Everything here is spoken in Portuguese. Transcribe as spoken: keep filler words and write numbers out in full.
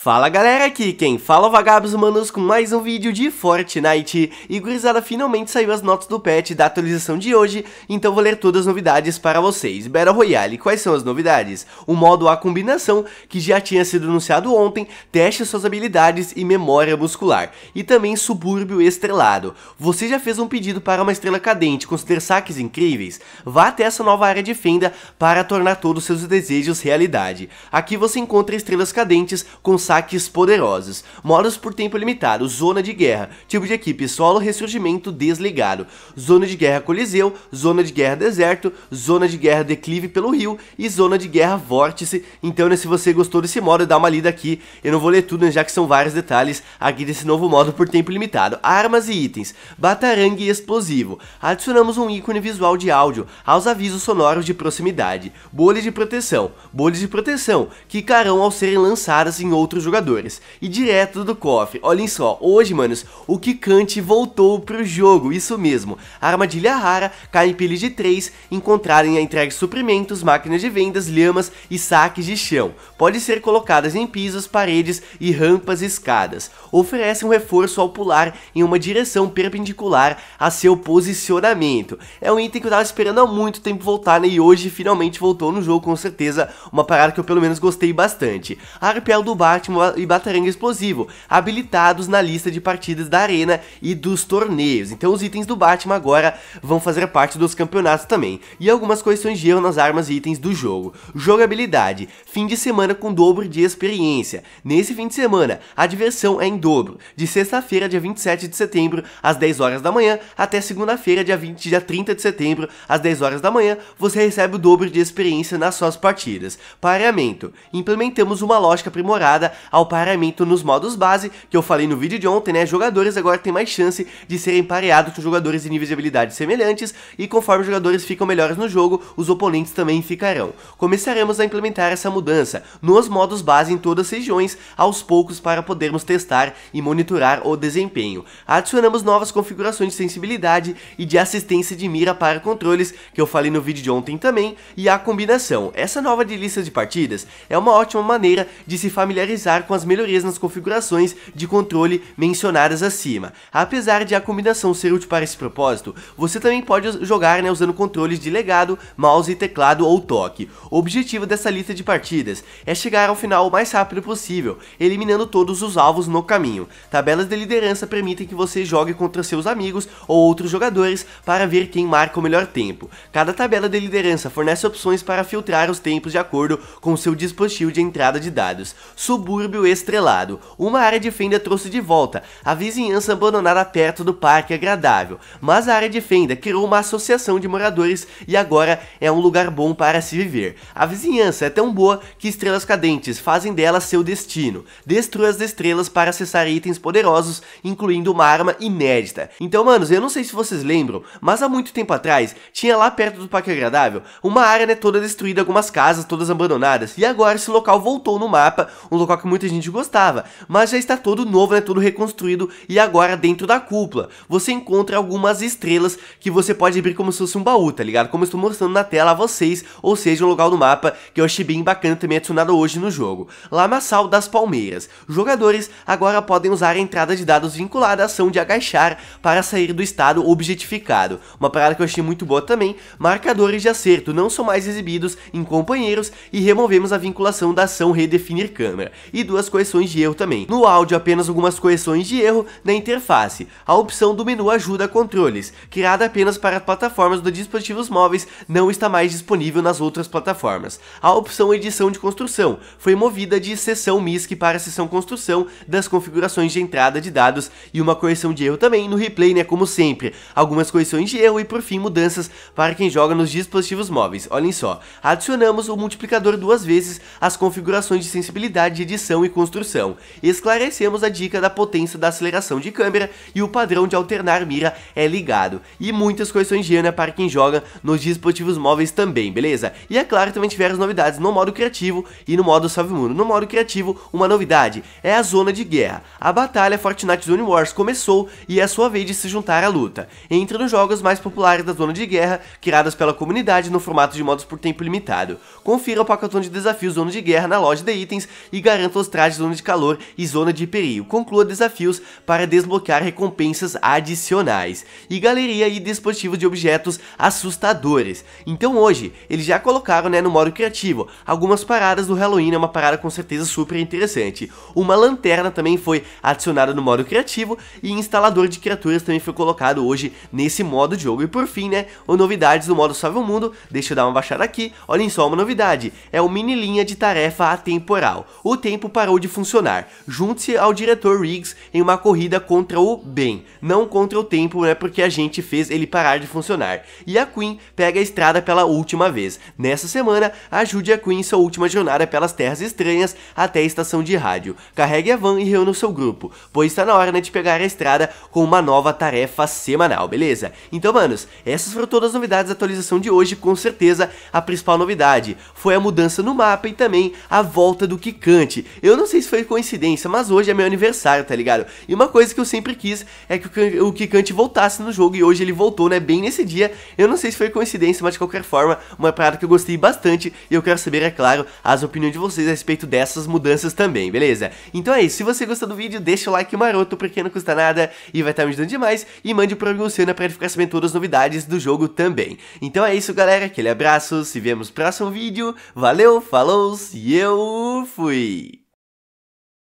Fala galera, aqui quem fala vagabos humanos com mais um vídeo de Fortnite. E gurizada, finalmente saiu as notas do patch da atualização de hoje, então vou ler todas as novidades para vocês. Battle Royale, quais são as novidades? O modo A combinação, que já tinha sido anunciado ontem, teste suas habilidades e memória muscular. E também subúrbio estrelado. Você já fez um pedido para uma estrela cadente, considerar saques incríveis? Vá até essa nova área de fenda para tornar todos os seus desejos realidade. Aqui você encontra estrelas cadentes com saques poderosos, modos por tempo limitado, zona de guerra, tipo de equipe solo, ressurgimento desligado, zona de guerra coliseu, zona de guerra deserto, zona de guerra declive pelo rio e zona de guerra vórtice. Então, né, se você gostou desse modo, dá uma lida aqui, eu não vou ler tudo, né, já que são vários detalhes aqui desse novo modo por tempo limitado. Armas e itens, batarangue e explosivo, adicionamos um ícone visual de áudio aos avisos sonoros de proximidade, bolhas de proteção, bolhas de proteção que cairão ao serem lançadas em outros jogadores e direto do cofre. Olhem só, hoje, manos, o Quicante voltou pro jogo, isso mesmo. Armadilha rara, cai em pilhas de três, encontrarem a entrega de suprimentos, máquinas de vendas, lamas e saques de chão. Pode ser colocadas em pisos, paredes e rampas e escadas. Oferece um reforço ao pular em uma direção perpendicular a seu posicionamento. É um item que eu tava esperando há muito tempo voltar, né? E hoje finalmente voltou no jogo, com certeza. Uma parada que eu pelo menos gostei bastante. Arpel do Bart e Batarangue explosivo, habilitados na lista de partidas da arena e dos torneios. Então os itens do Batman agora vão fazer parte dos campeonatos também, e algumas correções de erro nas armas e itens do jogo. Jogabilidade, fim de semana com dobro de experiência. Nesse fim de semana, a diversão é em dobro, de sexta-feira, dia vinte e sete de setembro, às dez horas da manhã, até segunda-feira, dia, dia trinta de setembro, às dez horas da manhã, você recebe o dobro de experiência nas suas partidas. Pareamento, implementamos uma lógica aprimorada ao pareamento nos modos base, que eu falei no vídeo de ontem, né? Jogadores agora têm mais chance de serem pareados com jogadores de níveis de habilidade semelhantes, e conforme os jogadores ficam melhores no jogo, os oponentes também ficarão. Começaremos a implementar essa mudança nos modos base em todas as regiões, aos poucos, para podermos testar e monitorar o desempenho. Adicionamos novas configurações de sensibilidade e de assistência de mira para controles, que eu falei no vídeo de ontem também, e a combinação. Essa nova de lista de partidas é uma ótima maneira de se familiarizar com as melhorias nas configurações de controle mencionadas acima. Apesar de a combinação ser útil para esse propósito, você também pode jogar, né, usando controles de legado, mouse, teclado ou toque. O objetivo dessa lista de partidas é chegar ao final o mais rápido possível, eliminando todos os alvos no caminho. Tabelas de liderança permitem que você jogue contra seus amigos ou outros jogadores para ver quem marca o melhor tempo. Cada tabela de liderança fornece opções para filtrar os tempos de acordo com seu dispositivo de entrada de dados. Sub Subúrbio estrelado. Uma área de fenda trouxe de volta a vizinhança abandonada perto do Parque Agradável, mas a área de fenda criou uma associação de moradores e agora é um lugar bom para se viver. A vizinhança é tão boa que estrelas cadentes fazem dela seu destino. Destrua as estrelas para acessar itens poderosos, incluindo uma arma inédita. Então, manos, eu não sei se vocês lembram, mas há muito tempo atrás tinha lá perto do Parque Agradável uma área, né, toda destruída, algumas casas todas abandonadas, e agora esse local voltou no mapa, um local que muita gente gostava, mas já está todo novo, né, todo reconstruído, e agora dentro da cúpula você encontra algumas estrelas que você pode abrir como se fosse um baú, tá ligado? Como eu estou mostrando na tela a vocês, ou seja, um local no mapa que eu achei bem bacana também adicionado hoje no jogo. Lamaçal das Palmeiras, jogadores agora podem usar a entrada de dados vinculada à ação de agachar para sair do estado objetificado, uma parada que eu achei muito boa também. Marcadores de acerto não são mais exibidos em companheiros e removemos a vinculação da ação redefinir câmera. E duas correções de erro também. No áudio, apenas algumas correções de erro na interface. A opção do menu ajuda a controles, criada apenas para plataformas de dispositivos móveis, não está mais disponível nas outras plataformas. A opção edição de construção foi movida de seção M I S C para seção construção das configurações de entrada de dados, e uma correção de erro também no replay, né, como sempre. Algumas correções de erro e, por fim, mudanças para quem joga nos dispositivos móveis. Olhem só, adicionamos o multiplicador duas vezes as configurações de sensibilidade de edição e construção. Esclarecemos a dica da potência da aceleração de câmera e o padrão de alternar mira é ligado. E muitas correções de erro para quem joga nos dispositivos móveis também, beleza? E é claro, também tiveram as novidades no modo criativo e no modo salve mundo. No modo criativo, uma novidade é a zona de guerra. A batalha Fortnite Zone Wars começou e é a sua vez de se juntar à luta. Entre nos jogos mais populares da zona de guerra, criadas pela comunidade no formato de modos por tempo limitado. Confira o pacotão de desafios Zona de Guerra na loja de itens e garanta frustrar zona de calor e zona de perigo. Conclua desafios para desbloquear recompensas adicionais. E galeria e dispositivos de objetos assustadores. Então hoje, eles já colocaram, né, no modo criativo, algumas paradas do Halloween. É uma parada com certeza super interessante. Uma lanterna também foi adicionada no modo criativo e instalador de criaturas também foi colocado hoje nesse modo de jogo. E por fim, né, novidades do modo Salve o Mundo. Deixa eu dar uma baixada aqui. Olhem só uma novidade. É o mini linha de tarefa atemporal. O tempo parou de funcionar. Junte-se ao diretor Riggs em uma corrida contra o bem. Não contra o tempo, né, porque a gente fez ele parar de funcionar. E a Queen pega a estrada pela última vez. Nessa semana, ajude a Queen em sua última jornada pelas terras estranhas até a estação de rádio. Carregue a van e reúna o seu grupo, pois está na hora, né, de pegar a estrada com uma nova tarefa semanal, beleza? Então, manos, essas foram todas as novidades da atualização de hoje. Com certeza, a principal novidade foi a mudança no mapa e também a volta do Quicante. Eu não sei se foi coincidência, mas hoje é meu aniversário, tá ligado? E uma coisa que eu sempre quis é que o Quicante voltasse no jogo e hoje ele voltou, né, bem nesse dia. Eu não sei se foi coincidência, mas de qualquer forma, uma parada que eu gostei bastante e eu quero saber, é claro, as opiniões de vocês a respeito dessas mudanças também, beleza? Então é isso, se você gostou do vídeo, deixa o like maroto, porque não custa nada e vai estar me ajudando demais, e mande pro amigo seu, né, pra ele ficar sabendo todas as novidades do jogo também. Então é isso, galera, aquele abraço, se vemos no próximo vídeo, valeu, falou, e eu fui!